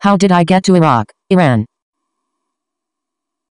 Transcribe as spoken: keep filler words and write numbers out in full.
How did I get to Iraq, Iran?